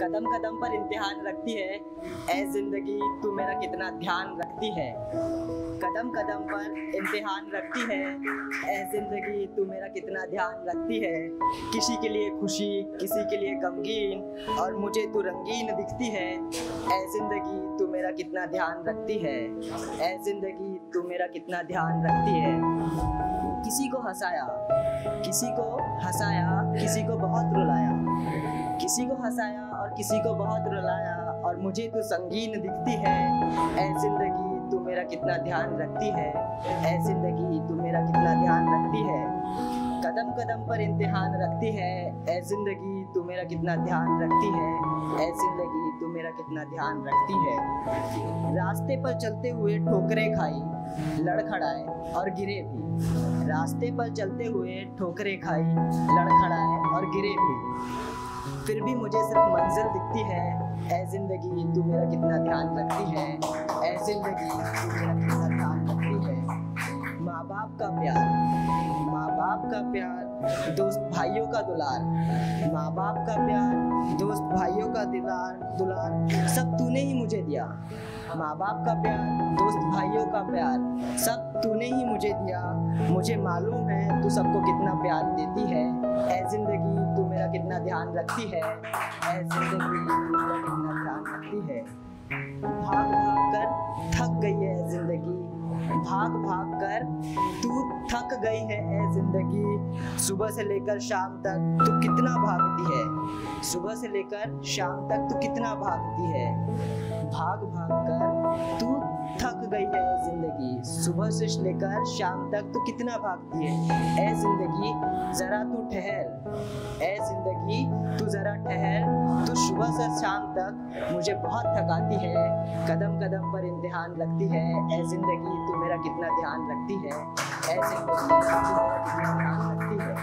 कदम कदम पर इम्तिहान रखती है, ऐ जिंदगी तू मेरा कितना ध्यान रखती है। कदम कदम पर इम्तिहान रखती है, ऐ जिंदगी तू मेरा कितना ध्यान रखती है। किसी के लिए खुशी, किसी के लिए गमगीन, और मुझे तू रंगीन दिखती है, ऐ जिंदगी तू मेरा कितना ध्यान रखती है, ऐ जिंदगी तू मेरा कितना ध्यान रखती है। किसी को हंसाया, किसी को हंसाया, किसी को बहुत रुलाया, किसी को हंसाया और किसी को बहुत रुलाया, और मुझे तू संगीन दिखती है, ऐ जिंदगी तू मेरा कितना ध्यान रखती है, ऐ जिंदगी तू मेरा कितना ध्यान रखती है। कदम कदम पर इम्तिहान रखती है, ऐ जिंदगी तू मेरा कितना ध्यान रखती है, ऐ जिंदगी तू मेरा कितना ध्यान रखती है। रास्ते पर चलते हुए ठोकरें खाई, लड़खड़ाए और गिरे भी। रास्ते पर चलते हुए ठोकरें खाई, लड़खड़ाए और गिरे भी। फिर भी मुझे सिर्फ मंजिल दिखती है, ऐ जिंदगी तू मेरा कितना ध्यान रखती है, ऐ जिंदगी तू मेरा कितना ध्यान रखती है। माँ बाप का प्यार, माँ बाप का प्यार, दोस्त भाइयों का दुलार, माँ बाप का प्यार, दोस्त भाइयों का दुलार, दुलार सब तूने ही मुझे दिया। माँ बाप का प्यार, दोस्त भाइयों का प्यार, सब तूने ही मुझे दिया। मुझे मालूम है तू सबको कितना प्यार देती है, ऐ जिंदगी तू मेरा कितना ध्यान रखती है, ऐ जिंदगी तू मेरा कितना ध्यान रखती है। भाग भाग कर थक गई है जिंदगी, भाग भाग कर तू थक गई है, ऐ जिंदगी सुबह से लेकर शाम तक तू कितना भागती है, सुबह से लेकर शाम तक तू कितना भागती है। भाग भाग कर तू थक गई है जिंदगी, सुबह से लेकर शाम तक तू कितना भागती है, ऐ जिंदगी जरा तू ठहर, ऐ जिंदगी तू जरा ठहर, तू सुबह से शाम तक मुझे बहुत थकाती है। कदम कदम पर इम्तिहान रखती है, ऐ जिंदगी तू मेरा कितना ध्यान रखती है, ऐ जिंदगी तू मेरा कितना ध्यान रखती है।